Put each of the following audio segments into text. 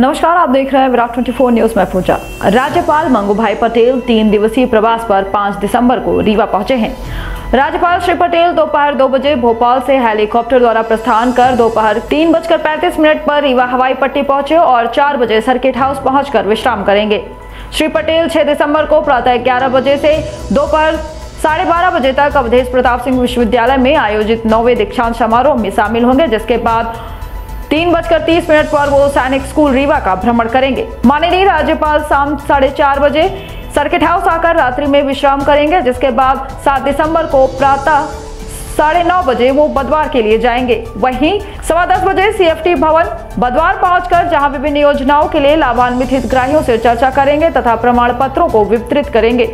नमस्कार, आप देख रहे हैं विराट 24 न्यूज़ में पूजा। राज्यपाल मंगूभाई पटेल 3 दिवसीय प्रवास पर 5 दिसंबर को रीवा पहुंचे हैं। राज्यपाल श्री पटेल दोपहर 2 बजे भोपाल से हेलीकॉप्टर द्वारा प्रस्थान कर दोपहर 3:35 पर रीवा हवाई पट्टी पहुंचे और 4 बजे सर्किट हाउस पहुंचकर विश्राम करेंगे। श्री पटेल 6 दिसंबर को प्रातः 11 बजे से दोपहर 12:30 बजे तक अवधेश प्रताप सिंह विश्वविद्यालय में आयोजित 9वें दीक्षांत समारोह में शामिल होंगे, जिसके बाद 3:30 पर वो सैनिक स्कूल रीवा का भ्रमण करेंगे। माननीय राज्यपाल शाम 4:30 बजे सर्किट हाउस आकर रात्रि में विश्राम करेंगे, जिसके बाद 7 दिसंबर को प्रातः 9:30 बजे वो बदवार के लिए जाएंगे। वहीं 10:15 बजे सीएफटी भवन बदवार पहुंचकर जहां विभिन्न योजनाओं के लिए लाभान्वित हितग्राहियों से चर्चा करेंगे तथा प्रमाण पत्रों को वितरित करेंगे।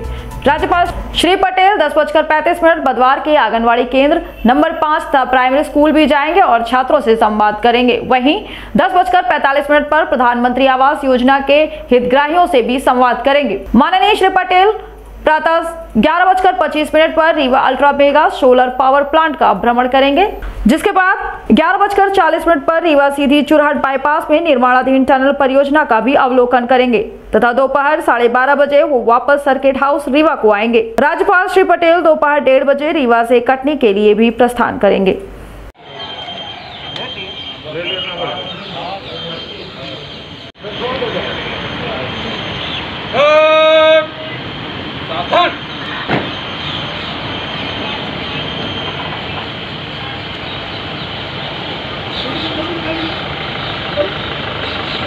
राज्यपाल श्री पटेल 10:35 बदवार के आंगनवाड़ी केंद्र नंबर 5 तथा प्राइमरी स्कूल भी जाएंगे और छात्रों से संवाद करेंगे। वहीं 10:45 पर प्रधानमंत्री आवास योजना के हितग्राहियों से भी संवाद करेंगे। माननीय श्री पटेल प्रातः 11:25 पर Rewa ultra mega solar power plant का भ्रमण करेंगे, जिसके बाद 11:40 पर रीवा सीधी चुरहट पायपास में निर्माणाधीन टनल परियोजना का भी अवलोकन करेंगे तथा दोपहर 12:30 बजे वो वापस सर्किट हाउस रीवा को आएंगे। राज्यपाल श्री पटेल दोपहर 1:30 बजे रीवा से कटनी के लिए भी प्रस्थान करेंगे।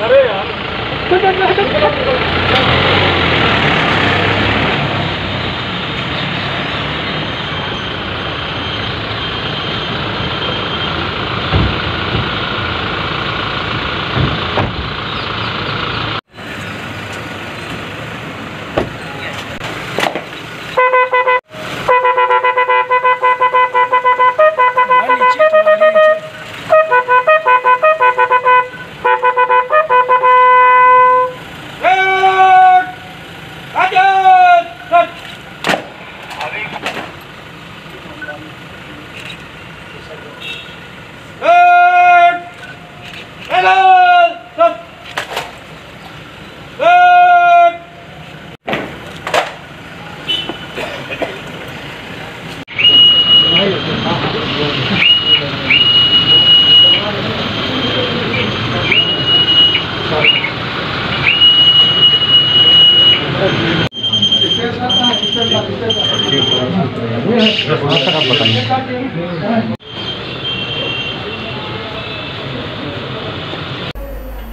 अरे यार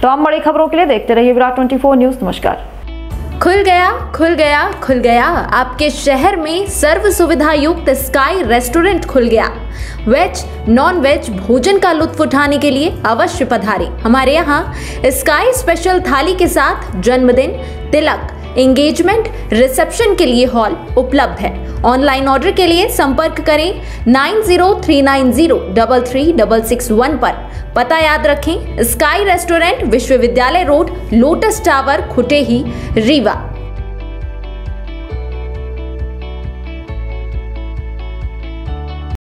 तो हम बड़ी खबरों के लिए देखते रहिए विराट 24 न्यूज़। नमस्कार। खुल गया, खुल गया, खुल गया। आपके शहर में सर्व सुविधा युक्त स्काई रेस्टोरेंट खुल गया। वेज नॉन वेज भोजन का लुत्फ उठाने के लिए अवश्य पधारें। हमारे यहाँ स्काई स्पेशल थाली के साथ जन्मदिन, तिलक, एंगेजमेंट, रिसेप्शन के लिए हॉल उपलब्ध है। ऑनलाइन ऑर्डर के लिए संपर्क करें 9039033661 पर। पता याद रखें, स्काई रेस्टोरेंट विश्वविद्यालय road, lotus tower, Khutehi, Rewa.